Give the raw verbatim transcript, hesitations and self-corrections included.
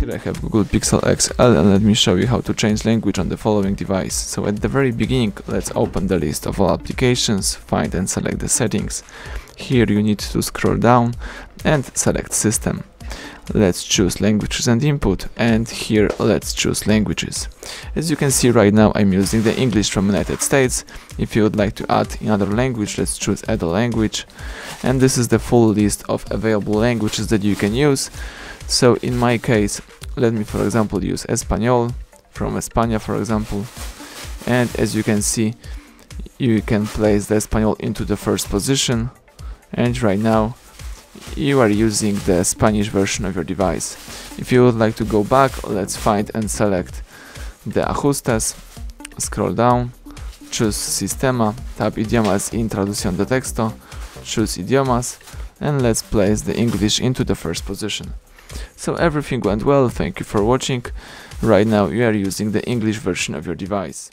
Here I have Google Pixel X L and let me show you how to change language on the following device. So at the very beginning, let's open the list of all applications, find and select the settings. Here you need to scroll down and select System. Let's choose languages and input, and here let's choose languages. As you can see right now, I'm using the English from United States. If you would like to add another language, let's choose add a language. And this is the full list of available languages that you can use. So in my case, let me for example use Espanol, from España for example. And as you can see, you can place the Espanol into the first position. And right now, you are using the Spanish version of your device. If you would like to go back, let's find and select the ajustes, scroll down, choose Sistema, tap Idiomas y Traducción de Texto, choose Idiomas, and let's place the English into the first position. So everything went well, thank you for watching. Right now you are using the English version of your device.